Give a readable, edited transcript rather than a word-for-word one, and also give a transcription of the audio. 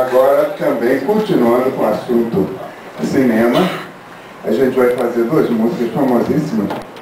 Agora, também, continuando com o assunto cinema, a gente vai fazer duas músicas famosíssimas.